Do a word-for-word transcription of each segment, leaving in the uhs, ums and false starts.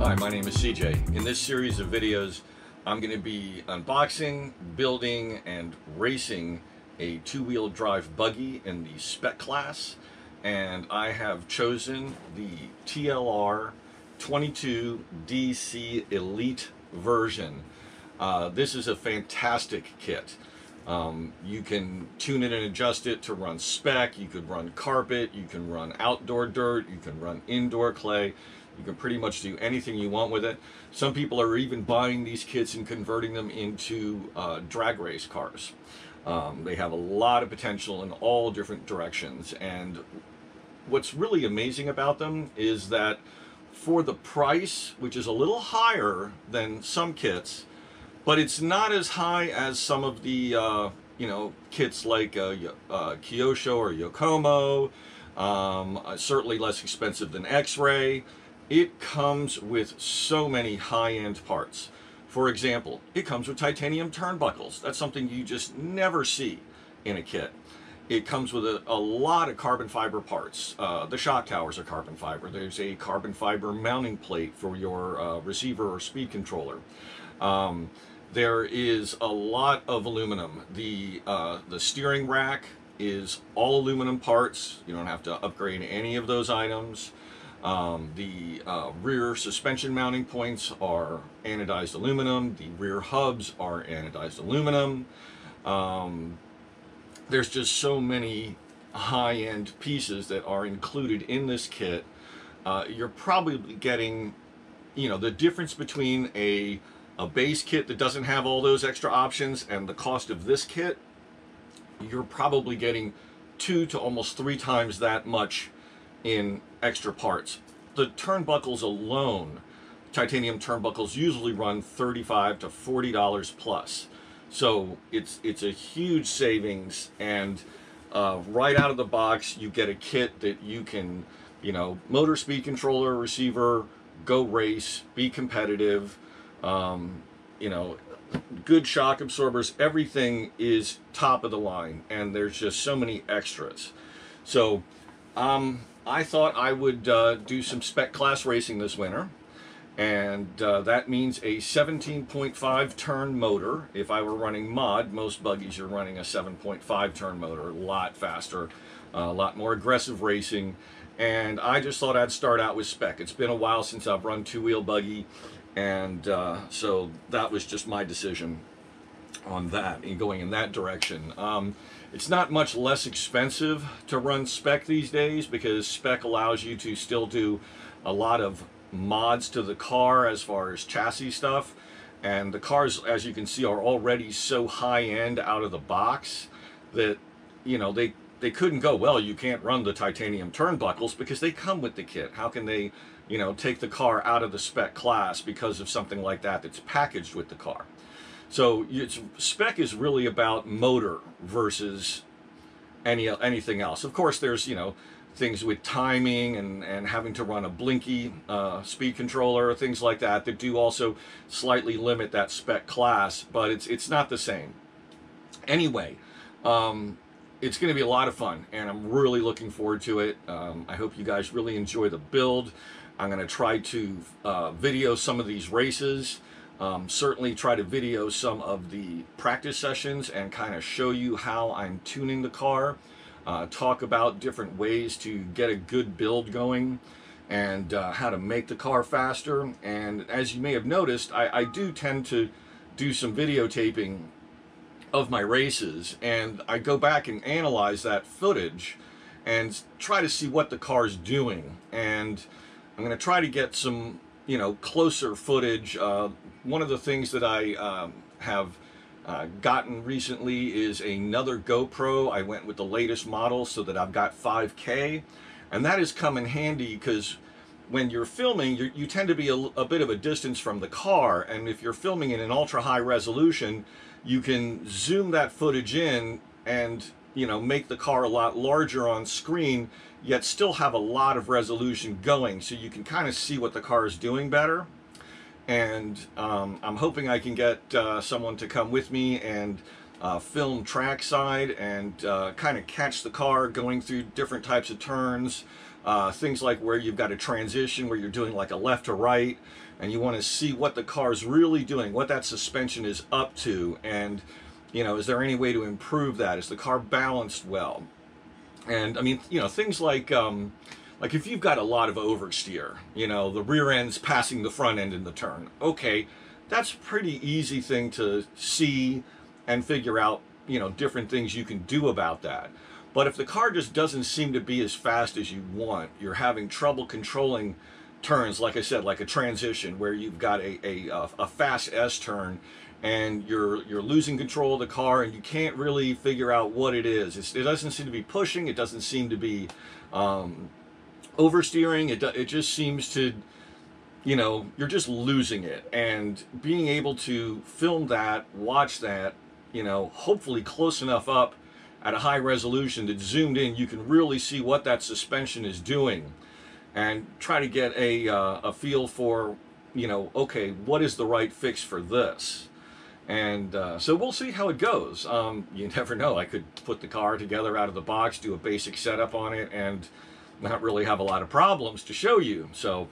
Hi, my name is C J. In this series of videos, I'm going to be unboxing, building, and racing a two-wheel drive buggy in the spec class, and I have chosen the T L R twenty-two D C Elite version. Uh, this is a fantastic kit. Um, you can tune it and adjust it to run spec, you could run carpet, you can run outdoor dirt, you can run indoor clay, you can pretty much do anything you want with it. Some people are even buying these kits and converting them into uh, drag race cars. Um, they have a lot of potential in all different directions, and what's really amazing about them is that for the price, which is a little higher than some kits, but it's not as high as some of the, uh, you know, kits like uh, uh, Kyosho or Yokomo, um, uh, certainly less expensive than X-Ray. It comes with so many high-end parts. For example, it comes with titanium turnbuckles. That's something you just never see in a kit. It comes with a, a lot of carbon fiber parts. Uh, the shock towers are carbon fiber. There's a carbon fiber mounting plate for your uh, receiver or speed controller. Um, there is a lot of aluminum. The, uh, the steering rack is all aluminum parts. You don't have to upgrade any of those items. Um, the uh, rear suspension mounting points are anodized aluminum. The rear hubs are anodized aluminum. Um, there's just so many high-end pieces that are included in this kit. Uh, you're probably getting, you know, the difference between a, a base kit that doesn't have all those extra options and the cost of this kit, you're probably getting two to almost three times that much in extra parts. The turnbuckles alone, titanium turnbuckles, usually run thirty-five to forty dollars plus. So it's it's a huge savings, and uh, right out of the box you get a kit that you can, you know, motor, speed controller, receiver, go race, be competitive, um, you know, good shock absorbers, everything is top of the line, and there's just so many extras. So um, I thought I would uh, do some spec class racing this winter, and uh, that means a seventeen point five turn motor. If I were running mod, most buggies are running a seven point five turn motor, a lot faster, a lot more aggressive racing, and I just thought I'd start out with spec. It's been a while since I've run two-wheel buggy, and uh, so that was just my decision on that and going in that direction. Um, it's not much less expensive to run spec these days, because spec allows you to still do a lot of mods to the car as far as chassis stuff, and the cars, as you can see, are already so high-end out of the box that, you know, they they couldn't go, well, you can't run the titanium turnbuckles because they come with the kit. How can they, you know, take the car out of the spec class because of something like that that's packaged with the car? So it's, spec is really about motor versus any anything else. Of course, there's, you know, things with timing and, and having to run a blinky uh, speed controller, things like that, that do also slightly limit that spec class, but it's, it's not the same. Anyway, um, it's going to be a lot of fun, and I'm really looking forward to it. Um, I hope you guys really enjoy the build. I'm going to try to uh, video some of these races. Um, certainly try to video some of the practice sessions and kind of show you how I'm tuning the car, uh, talk about different ways to get a good build going, and uh, how to make the car faster. And as you may have noticed, I, I do tend to do some videotaping of my races, and I go back and analyze that footage and try to see what the car's doing. And I'm going to try to get some, you know, closer footage. Uh, one of the things that I um, have uh, gotten recently is another GoPro. I went with the latest model so that I've got five K, and that has come in handy because when you're filming, you're, you tend to be a, a bit of a distance from the car, and if you're filming in an ultra high resolution, you can zoom that footage in and, you know, make the car a lot larger on screen, yet still have a lot of resolution going, so you can kind of see what the car is doing better. And um, I'm hoping I can get uh, someone to come with me and uh, film trackside and uh, kind of catch the car going through different types of turns, Uh, things like where you've got a transition, where you're doing like a left to right, and you want to see what the car's really doing, what that suspension is up to, and, you know, is there any way to improve that? Is the car balanced well? And, I mean, you know, things like, um, like if you've got a lot of oversteer, you know, the rear end's passing the front end in the turn, okay, that's a pretty easy thing to see and figure out, you know, different things you can do about that. But if the car just doesn't seem to be as fast as you want, you're having trouble controlling turns, like I said, like a transition where you've got a, a, a fast S-turn and you're, you're losing control of the car and you can't really figure out what it is. It's, it doesn't seem to be pushing. It doesn't seem to be um, oversteering. It, it just seems to, you know, you're just losing it. And being able to film that, watch that, you know, hopefully close enough up at a high resolution that zoomed in, you can really see what that suspension is doing and try to get a, uh, a feel for, you know, okay, what is the right fix for this? And uh, so we'll see how it goes. Um, you never know. I could put the car together out of the box, do a basic setup on it, and not really have a lot of problems to show you. So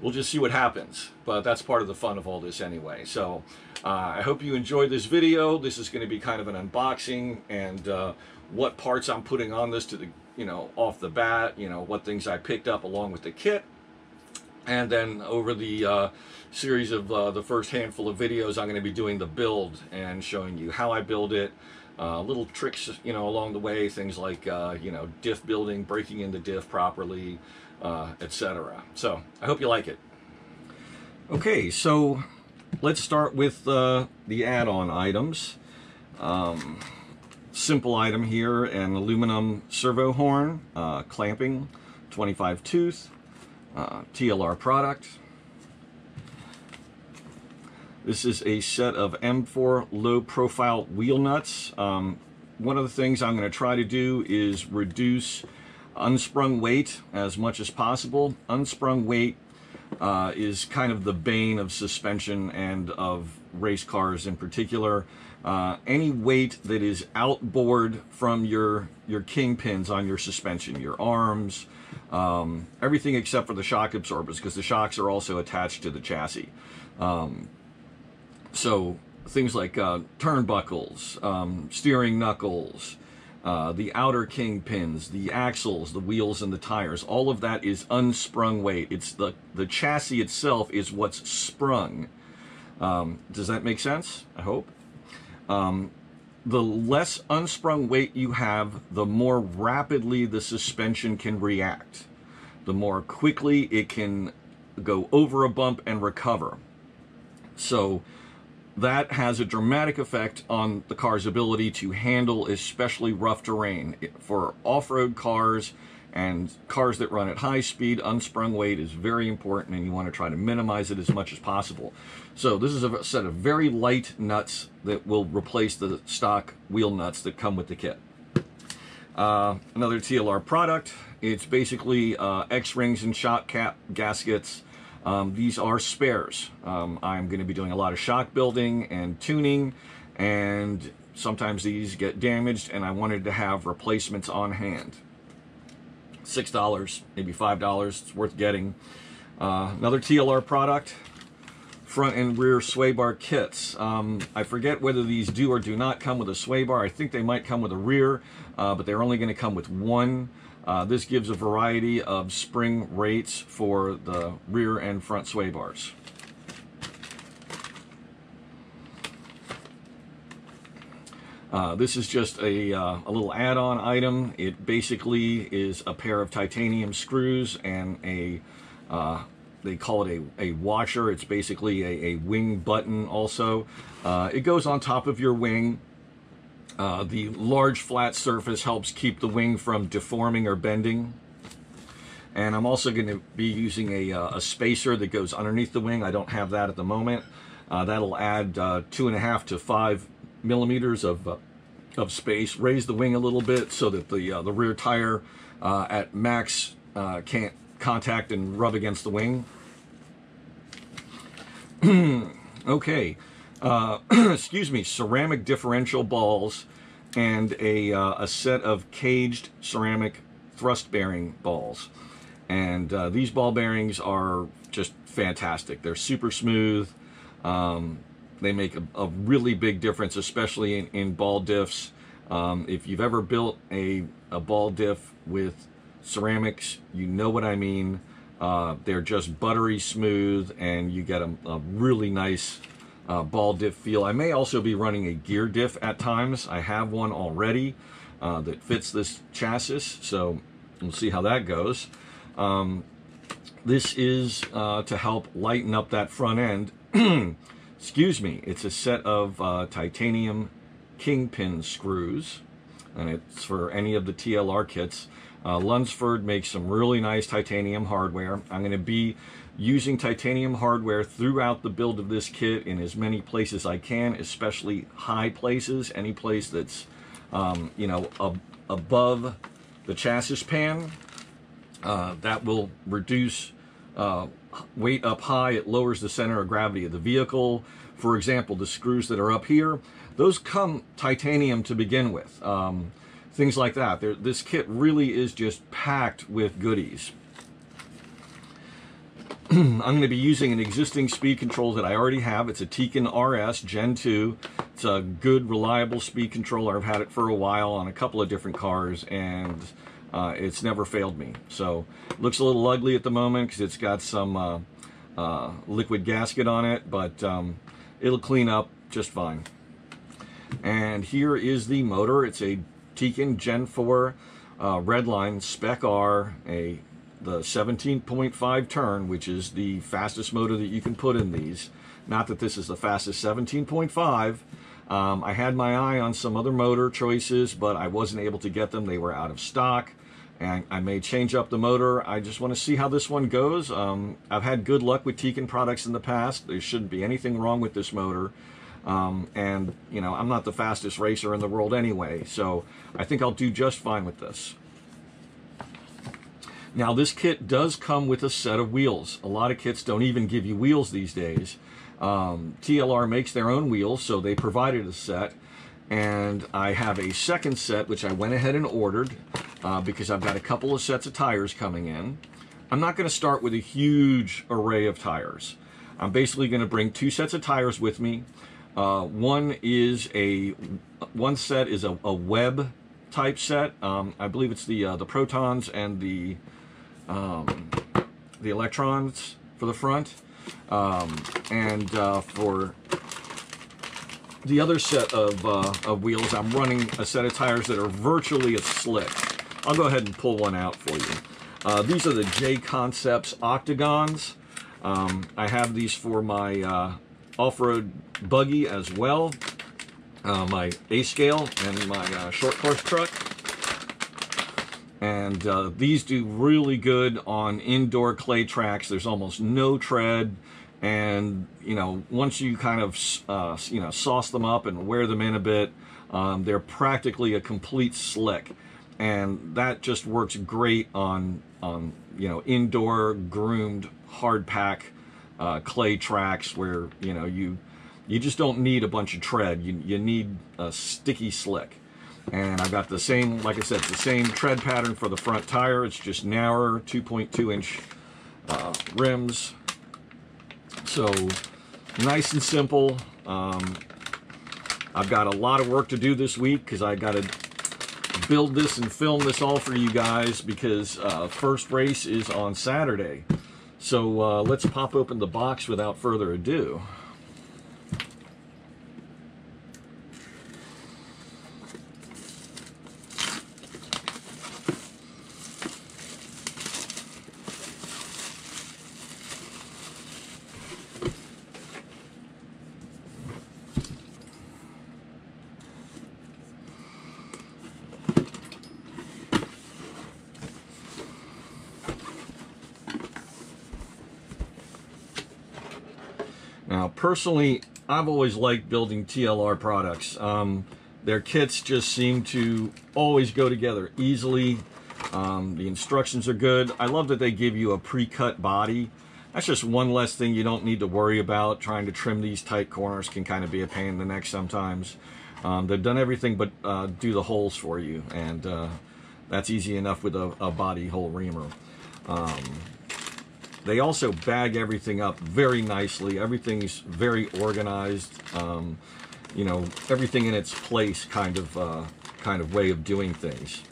we'll just see what happens. But that's part of the fun of all this anyway. So uh, I hope you enjoyed this video. This is going to be kind of an unboxing and uh, what parts I'm putting on this to the, you know, off the bat, you know, what things I picked up along with the kit. And then over the uh, series of uh, the first handful of videos, I'm going to be doing the build and showing you how I build it, uh, little tricks, you know, along the way, things like, uh, you know, diff building, breaking in the diff properly, uh, et cetera. So I hope you like it. Okay, so let's start with uh, the add-on items. Um, simple item here, an aluminum servo horn, uh, clamping, twenty-five tooth. Uh, T L R product. This is a set of M four low profile wheel nuts. Um, one of the things I'm going to try to do is reduce unsprung weight as much as possible. Unsprung weight uh, is kind of the bane of suspension and of race cars in particular. Uh, any weight that is outboard from your your kingpins on your suspension, your arms, um, everything except for the shock absorbers, because the shocks are also attached to the chassis. Um, so things like uh, turnbuckles, um, steering knuckles, uh, the outer kingpins, the axles, the wheels and the tires, all of that is unsprung weight. It's the, the chassis itself is what's sprung. Um, does that make sense? I hope. Um, the less unsprung weight you have, the more rapidly the suspension can react, the more quickly it can go over a bump and recover. So that has a dramatic effect on the car's ability to handle especially rough terrain. For off-road cars and cars that run at high speed, unsprung weight is very important, and you want to try to minimize it as much as possible. So this is a set of very light nuts that will replace the stock wheel nuts that come with the kit. Uh, another T L R product. It's basically uh, X-rings and shock cap gaskets. Um, these are spares. Um, I'm going to be doing a lot of shock building and tuning, and sometimes these get damaged, and I wanted to have replacements on hand. six dollars, maybe five dollars, it's worth getting. Uh, another T L R product, front and rear sway bar kits. Um, I forget whether these do or do not come with a sway bar. I think they might come with a rear, uh, but they're only going to come with one. Uh, this gives a variety of spring rates for the rear and front sway bars. Uh, this is just a, uh, a little add-on item. It basically is a pair of titanium screws and a, uh, they call it a, a washer. It's basically a, a wing button also. Uh, it goes on top of your wing. Uh, the large flat surface helps keep the wing from deforming or bending. And I'm also going to be using a, uh, a spacer that goes underneath the wing. I don't have that at the moment. Uh, that'll add uh, two and a half to five millimeters of uh, of space, raise the wing a little bit so that the uh, the rear tire uh, at max uh, can't contact and rub against the wing. Okay, uh, excuse me. Ceramic differential balls and a uh, a set of caged ceramic thrust bearing balls. And uh, these ball bearings are just fantastic. They're super smooth. Um, they make a, a really big difference, especially in, in ball diffs. Um, if you've ever built a, a ball diff with ceramics, you know what I mean. Uh, they're just buttery smooth, and you get a, a really nice uh, ball diff feel. I may also be running a gear diff at times. I have one already uh, that fits this chassis, so we'll see how that goes. Um, this is uh, to help lighten up that front end. Excuse me, it's a set of uh, titanium kingpin screws, and it's for any of the T L R kits. Uh, Lunsford makes some really nice titanium hardware. I'm going to be using titanium hardware throughout the build of this kit in as many places I can, especially high places, any place that's, um, you know, ab above the chassis pan. Uh, that will reduce uh, weight up high. It lowers the center of gravity of the vehicle. For example, the screws that are up here, those come titanium to begin with. Um, Things like that. There, this kit really is just packed with goodies. I'm going to be using an existing speed control that I already have. It's a Tekin R S Gen two. It's a good, reliable speed controller. I've had it for a while on a couple of different cars, and uh, it's never failed me. So it looks a little ugly at the moment because it's got some uh, uh, liquid gasket on it, but um, it'll clean up just fine. And here is the motor. It's a Tekin Gen four uh, Redline Spec R, a the seventeen point five turn, which is the fastest motor that you can put in these. Not that this is the fastest seventeen point five. Um, I had my eye on some other motor choices, but I wasn't able to get them. They were out of stock, and I may change up the motor. I just want to see how this one goes. Um, I've had good luck with Tekin products in the past. There shouldn't be anything wrong with this motor. Um, and, you know, I'm not the fastest racer in the world anyway, so I think I'll do just fine with this. Now, this kit does come with a set of wheels. A lot of kits don't even give you wheels these days. Um, T L R makes their own wheels, so they provided a set. And I have a second set, which I went ahead and ordered, uh, because I've got a couple of sets of tires coming in. I'm not going to start with a huge array of tires. I'm basically going to bring two sets of tires with me. Uh, one is a one set is a, a web type set. Um, I believe it's the uh, the protons and the um, the electrons for the front, um, and uh, for the other set of uh, of wheels, I'm running a set of tires that are virtually a slick. I'll go ahead and pull one out for you. Uh, these are the J Concepts Octagons. Um, I have these for my uh, off-road buggy as well, uh, my A-scale and my uh, short course truck, and uh, these do really good on indoor clay tracks. There's almost no tread, and you know, once you kind of uh, you know, sauce them up and wear them in a bit, um, they're practically a complete slick, and that just works great on on you know, indoor groomed hard pack Uh, clay tracks where you know you you just don't need a bunch of tread. You, you need a sticky slick, and I've got the same, like I said, the same tread pattern for the front tire. It's just narrower two point two inch uh, rims, so nice and simple. um, I've got a lot of work to do this week because I got to build this and film this all for you guys, because uh, first race is on Saturday. So uh, let's pop open the box without further ado. Now, personally, I've always liked building T L R products. Um, their kits just seem to always go together easily. Um, the instructions are good. I love that they give you a pre-cut body. That's just one less thing you don't need to worry about. Trying to trim these tight corners can kind of be a pain in the neck sometimes. Um, they've done everything but uh, do the holes for you, and uh, That's easy enough with a, a body hole reamer. Um, they also bag everything up very nicely. Everything's very organized. Um, you know, everything in its place kind of uh, kind of way of doing things.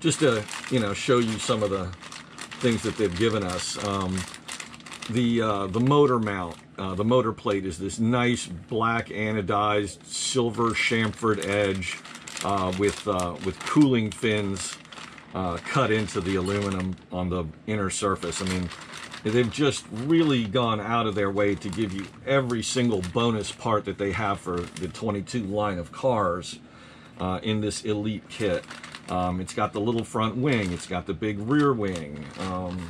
Just to, you know, show you some of the things that they've given us. Um, the uh, the motor mount, uh, the motor plate is this nice black anodized silver chamfered edge uh, with uh, with cooling fins uh, cut into the aluminum on the inner surface. I mean, they've just really gone out of their way to give you every single bonus part that they have for the twenty-two line of cars uh, in this Elite kit. Um, it's got the little front wing, it's got the big rear wing. Um,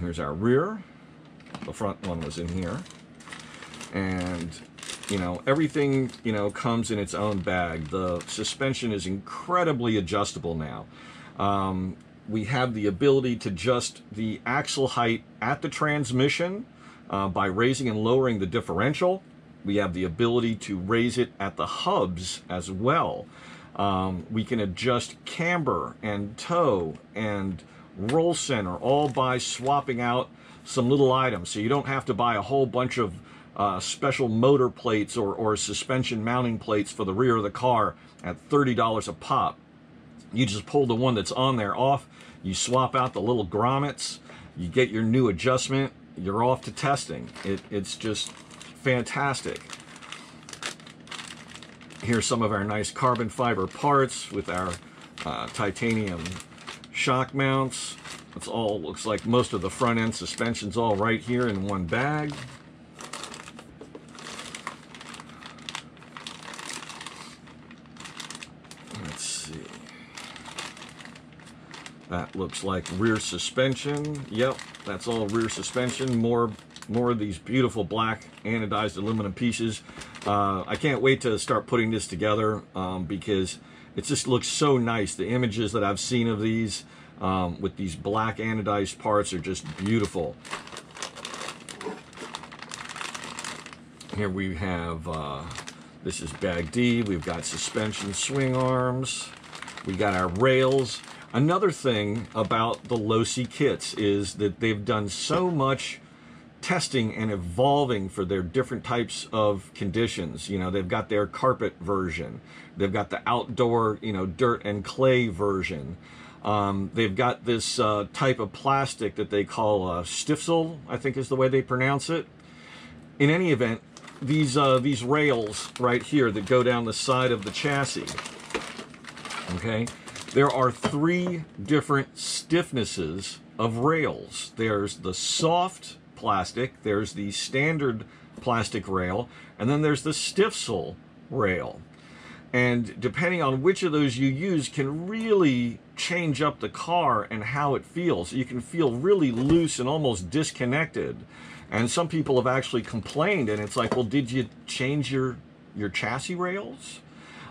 here's our rear. The front one was in here. And, you know, everything, you know, comes in its own bag. The suspension is incredibly adjustable now. Um, we have the ability to adjust the axle height at the transmission uh, by raising and lowering the differential. We have the ability to raise it at the hubs as well. Um, we can adjust camber and toe and roll center all by swapping out some little items, so you don't have to buy a whole bunch of uh, special motor plates or, or suspension mounting plates for the rear of the car at thirty dollars a pop. You just pull the one that's on there off, you swap out the little grommets, you get your new adjustment, you're off to testing. It, it's just fantastic. Here's some of our nice carbon fiber parts with our uh, titanium shock mounts. It's all, looks like most of the front end suspension's all right here in one bag. Let's see. That looks like rear suspension. Yep, that's all rear suspension. More more of these beautiful black anodized aluminum pieces. Uh, I can't wait to start putting this together um, because it just looks so nice. The images that I've seen of these um, with these black anodized parts are just beautiful. Here we have, uh, this is bag D. We've got suspension swing arms. We got our rails. Another thing about the L O C I kits is that they've done so much testing and evolving for their different types of conditions. You know, they've got their carpet version, they've got the outdoor, you know, dirt and clay version. Um, they've got this uh, type of plastic that they call uh, Stiftsel, I think is the way they pronounce it. In any event, these uh, these rails right here that go down the side of the chassis. Okay, there are three different stiffnesses of rails. There's the soft plastic, there's the standard plastic rail, and then there's the Stiftsel rail. And depending on which of those you use can really change up the car and how it feels. You can feel really loose and almost disconnected. And some people have actually complained, and it's like, well, did you change your, your chassis rails?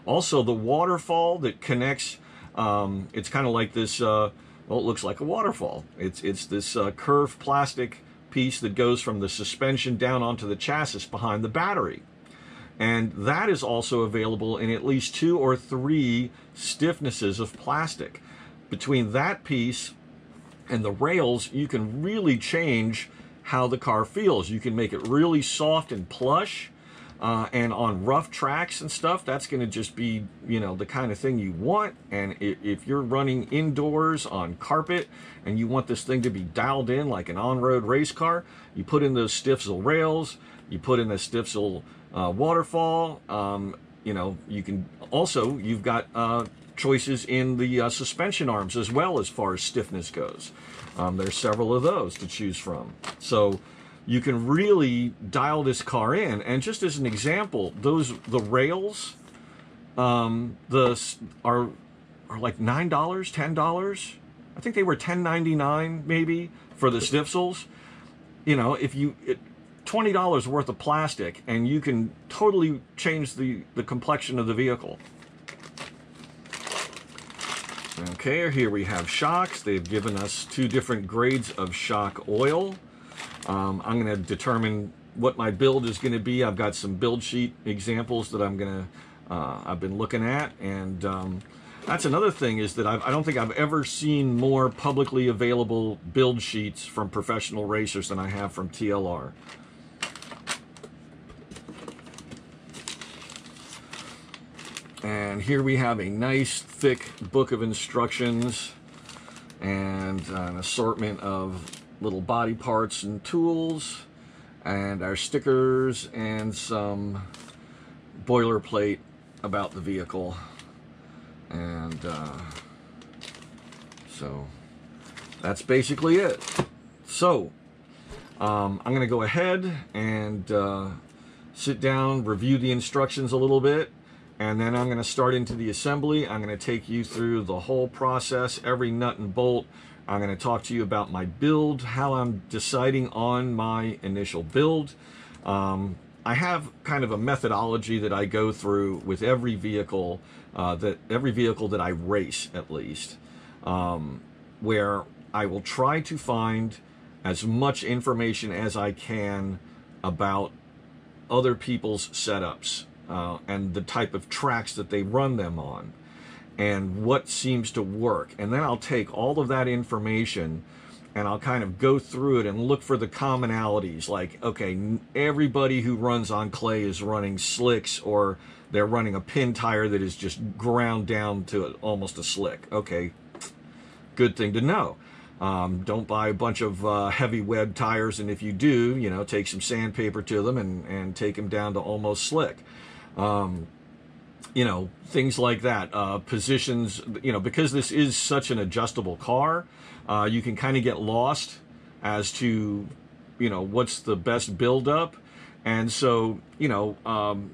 Also, the waterfall that connects, um, it's kind of like this, uh, well, it looks like a waterfall. It's, it's this uh, curved plastic piece that goes from the suspension down onto the chassis behind the battery. And that is also available in at least two or three stiffnesses of plastic. Between that piece and the rails, you can really change how the car feels. You can make it really soft and plush, uh, and on rough tracks and stuff, that's going to just be, you know, the kind of thing you want. And if you're running indoors on carpet and you want this thing to be dialed in like an on-road race car, you put in those Stiftsel rails, you put in the Stiftsel uh, waterfall. Um, you know, you can also, you've got uh, choices in the uh, suspension arms as well as far as stiffness goes. Um, there's several of those to choose from. So you can really dial this car in. And just as an example, those the rails um, the are are like nine dollars, ten dollars. I think they were ten ninety-nine maybe for the Stiftels. You know, if you it, twenty dollars worth of plastic, and you can totally change the the complexion of the vehicle. Okay, here we have shocks. They've given us two different grades of shock oil. Um, I'm going to determine what my build is going to be. I've got some build sheet examples that I'm going to, uh, I've been looking at, and um, That's another thing, is that I've, I don't think I've ever seen more publicly available build sheets from professional racers than I have from T L R. And here we have a nice thick book of instructions and an assortment of little body parts and tools and our stickers and some boilerplate about the vehicle. And uh, so that's basically it. So um, I'm gonna go ahead and uh, sit down, review the instructions a little bit, and then I'm gonna start into the assembly. I'm gonna take you through the whole process, every nut and bolt. I'm gonna talk to you about my build, how I'm deciding on my initial build. Um, I have kind of a methodology that I go through with every vehicle, uh, that every vehicle that I race at least, um, where I will try to find as much information as I can about other people's setups uh, and the type of tracks that they run them on and what seems to work. And then I'll take all of that information and I'll kind of go through it and look for the commonalities, like, okay, everybody who runs on clay is running slicks, or they're running a pin tire that is just ground down to almost a slick. Okay, good thing to know. Um, don't buy a bunch of uh, heavy web tires, and if you do, you know, take some sandpaper to them and, and take them down to almost slick. Um, you know, things like that, uh, positions, you know, because this is such an adjustable car, uh, you can kind of get lost as to, you know, what's the best build-up. And so, you know, um,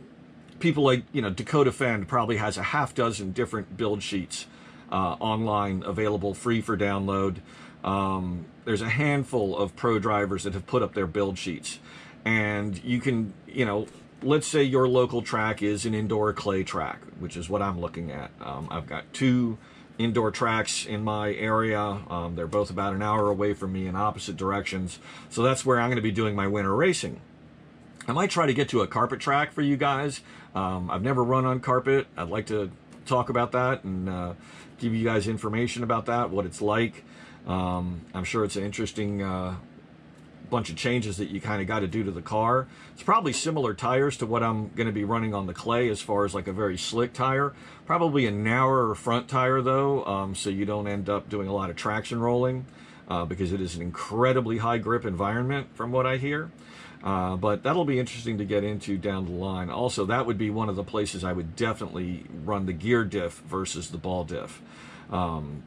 people like, you know, Dakota Fend probably has a half dozen different build sheets uh, online available free for download. Um, there's a handful of pro drivers that have put up their build sheets, and you can, you know, let's say your local track is an indoor clay track, which is what I'm looking at. Um, I've got two indoor tracks in my area. Um, they're both about an hour away from me in opposite directions. So that's where I'm going to be doing my winter racing. I might try to get to a carpet track for you guys. Um, I've never run on carpet. I'd like to talk about that and uh, give you guys information about that, what it's like. Um, I'm sure it's an interesting uh, bunch of changes that you kind of got to do to the car. It's probably similar tires to what I'm going to be running on the clay, as far as like a very slick tire, probably a narrower front tire though, um, so you don't end up doing a lot of traction rolling, uh, because it is an incredibly high grip environment from what I hear. Uh, but that'll be interesting to get into down the line. Also, that would be one of the places I would definitely run the gear diff versus the ball diff. Um,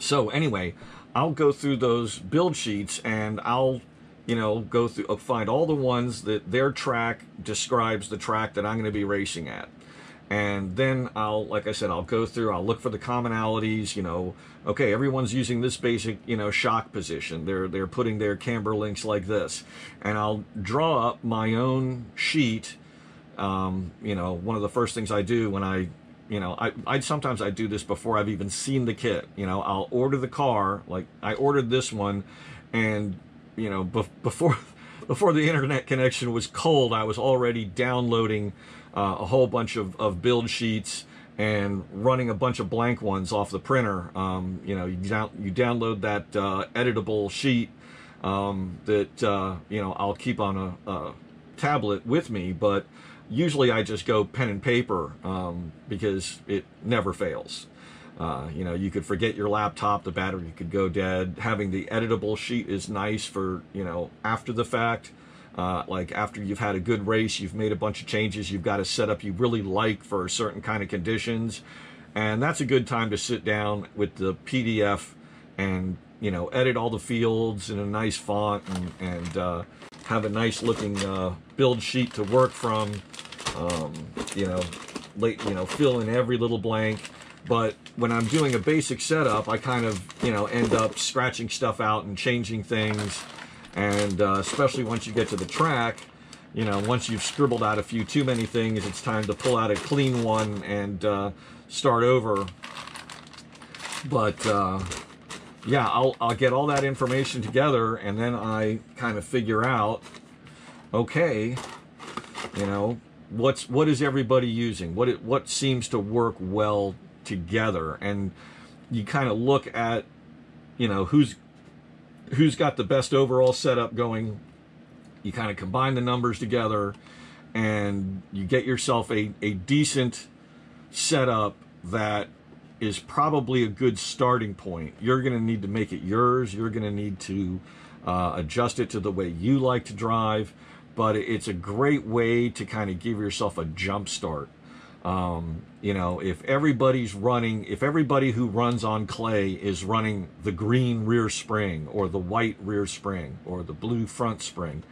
so anyway, I'll go through those build sheets, and I'll, you know, go through, find all the ones that their track describes the track that I'm going to be racing at. And then I'll, like I said, I'll go through, I'll look for the commonalities, you know, okay, everyone's using this basic, you know, shock position. They're, they're putting their camber links like this. And I'll draw up my own sheet. Um, you know, one of the first things I do when I, you know, I, I sometimes I do this before I've even seen the kit. You know, I'll order the car, like I ordered this one, and you know, bef before before the internet connection was cold, I was already downloading uh, a whole bunch of, of build sheets and running a bunch of blank ones off the printer. Um, you know, you, down, you download that uh, editable sheet um, that uh, you know, I'll keep on a, a tablet with me, but usually I just go pen and paper, um, because it never fails. Uh, you know, you could forget your laptop, the battery could go dead. Having the editable sheet is nice for, you know, after the fact, uh, like after you've had a good race, you've made a bunch of changes, you've got a setup you really like for a certain kind of conditions. And that's a good time to sit down with the P D F and, you know, edit all the fields in a nice font, and, and uh, have a nice looking uh, build sheet to work from. Um, you know, late, you know, fill in every little blank. But when I'm doing a basic setup, I kind of, you know, end up scratching stuff out and changing things. And uh, especially once you get to the track, you know, once you've scribbled out a few too many things, it's time to pull out a clean one and uh, start over. But uh, yeah, I'll, I'll get all that information together, and then I kind of figure out, okay, you know, what's what is everybody using? What it, what seems to work well together, and you kind of look at, you know, who's who's got the best overall setup going. You kind of combine the numbers together, and you get yourself a, a decent setup that is probably a good starting point. You're going to need to make it yours. You're going to need to uh, adjust it to the way you like to drive, but it's a great way to kind of give yourself a jump start. Um, you know, if everybody's running, if everybody who runs on clay is running the green rear spring or the white rear spring or the blue front spring,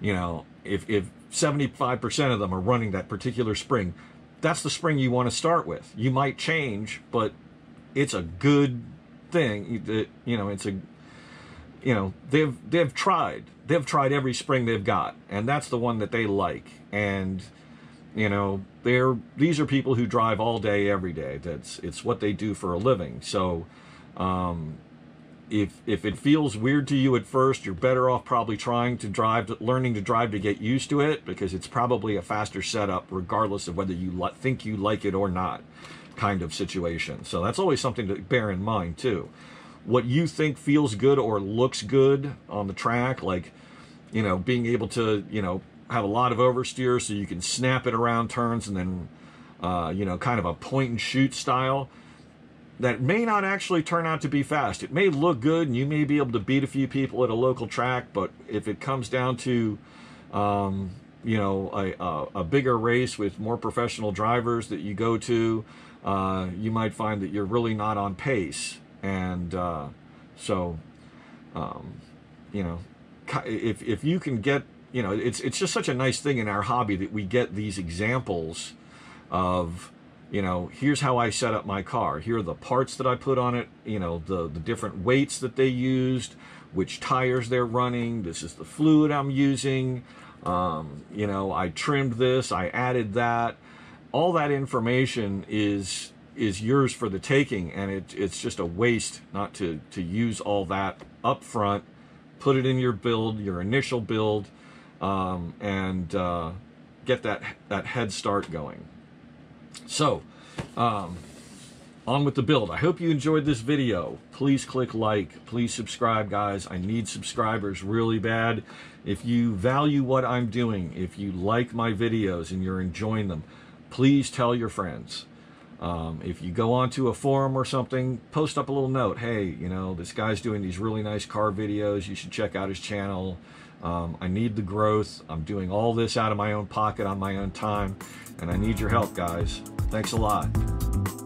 you know, if, if seventy-five percent of them are running that particular spring, that's the spring you want to start with. You might change, but it's a good thing that, you know, it's a, you know, they've, they've tried, they've tried every spring they've got, and that's the one that they like. And, you know, they're, these are people who drive all day, every day. That's, it's what they do for a living. So, um, if, if it feels weird to you at first, you're better off probably trying to drive, to, learning to drive to get used to it, because it's probably a faster setup regardless of whether you think you like it or not kind of situation. So that's always something to bear in mind too. What you think feels good or looks good on the track, like, you know, being able to, you know, have a lot of oversteer so you can snap it around turns and then, uh, you know, kind of a point and shoot style that may not actually turn out to be fast. It may look good and you may be able to beat a few people at a local track, but if it comes down to, um, you know, a, a, a bigger race with more professional drivers that you go to, uh, you might find that you're really not on pace. And uh, so, um, you know, if, if you can get, you know, it's, it's just such a nice thing in our hobby that we get these examples of, you know, here's how I set up my car. Here are the parts that I put on it, you know, the, the different weights that they used, which tires they're running. This is the fluid I'm using. Um, you know, I trimmed this, I added that. All that information is, is yours for the taking. And it, it's just a waste not to, to use all that up front, put it in your build, your initial build, Um, and uh, get that, that head start going. So, um, on with the build. I hope you enjoyed this video. Please click like. Please subscribe, guys. I need subscribers really bad. If you value what I'm doing, if you like my videos and you're enjoying them, please tell your friends. Um, if you go onto a forum or something, post up a little note. Hey, you know, this guy's doing these really nice car videos. You should check out his channel. Um, I need the growth. I'm doing all this out of my own pocket on my own time, and I need your help, guys. Thanks a lot.